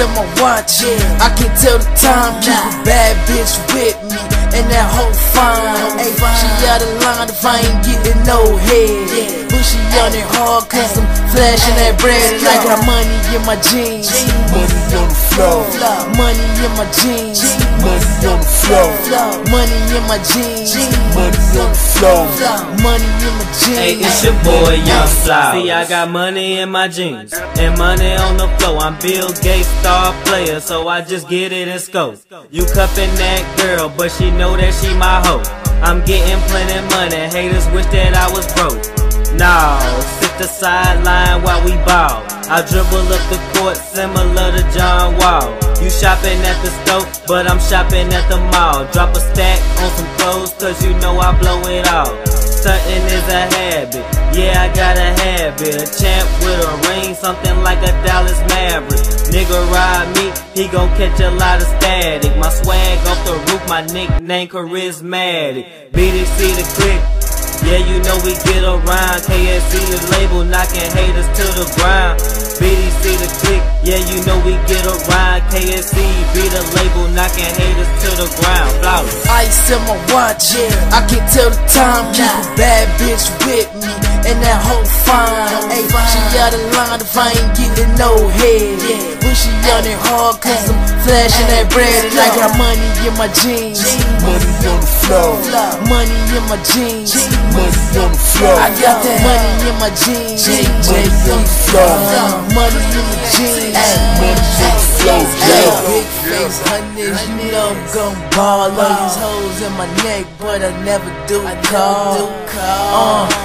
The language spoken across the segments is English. at my watch, yeah. I can tell the time, keep a bad bitch with me, and that hoe fine. Ay, she out of line if I ain't getting no head, yeah. But she on it hard cause I'm flashing that bread, and I got money in my jeans, money on the floor, money in my jeans, money on the floor, money in my jeans, money on the floor, money in my jeans. Hey, it's your boy Yung Flow. See, I got money in my jeans and money on the floor. I'm Bill Gates, star player, so I just get it and scope. You cuffin' that girl, but she know that she my hoe. I'm getting plenty money, haters wish that I was broke. Nah, sit the sideline while we ball. I dribble up the court similar to John Wall. You shopping at the store, but I'm shopping at the mall. Drop a stack on some clothes, cause you know I blow it all. Stuntin' is a habit, yeah I gotta have it. A champ with a ring, something like a Dallas Mavericks. Nigga ride me, he gon' catch a lot of static. My swag off the roof, my nickname charismatic. BDC the click, yeah you know we get around. KSC the label, knocking haters to the ground. BDC the click, yeah you know we get around. KSC be the label, knocking haters to the ground. Flawless. Ice in my watch, yeah. I can tell the time, keep a bad bitch with me, and that hoe fine. Ay, she out of line if I ain't getting no head, yeah. She on it hard cause I'm flashing that bread, and I got money in my jeans, money on the floor, money in my jeans, money on the floor. I got that money in my jeans, money on the floor, money in my jeans, money on the floor. Big face honeys, you know I'm gon' ball. All these hoes in my neck, but I never do call.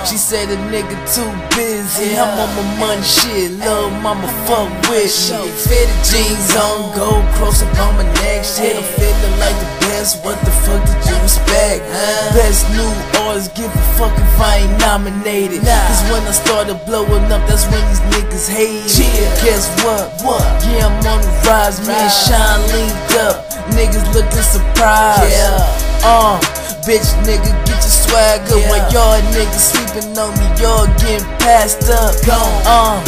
She said a nigga too busy. I'm on my money shit, lil' mama fuck with me. The jeans on, go close up on my neck. Shit, I'm feeling like the best. What the fuck did you expect? Best new artist, give a fuck if I ain't nominated. Cause when I started blowing up, that's when these niggas hated. Yeah. Guess what? Yeah, I'm on the rise, man. Shine linked up, niggas looking surprised. Yeah. Bitch, nigga, get your swagger. While y'all niggas sleeping on me, y'all getting passed up. Gone.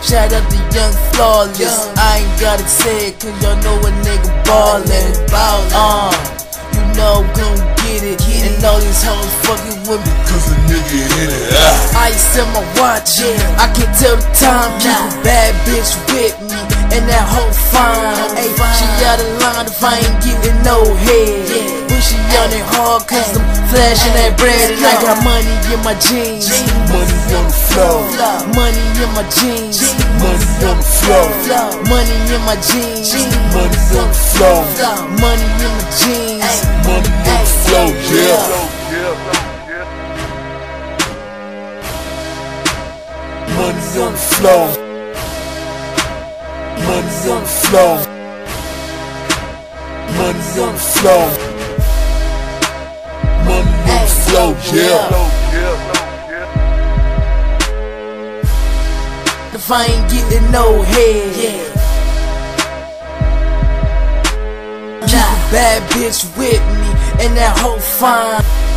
Shout out to Yung FlawLess. I ain't gotta say it, cause y'all know a nigga ballin'. You know I'm gon' get it, and all these hoes fuckin' with me, cause a nigga hit it. Ice in my watch, yeah. I can tell the time, keep a bad bitch with me, and that hoe fine. Ay, she out of line if I ain't getting no head, yeah. But she on it hard cause I'm flashing that bread, and I got money in my jeans, money on the floor, money in my jeans, money on the floor, money in my jeans, money on the floor, money in my jeans, money on the floor, yeah. Money on the floor, money on the floor, money on the floor. Flow, yeah. If I ain't getting no head, yeah. Keep a bad bitch with me, and that hoe fine.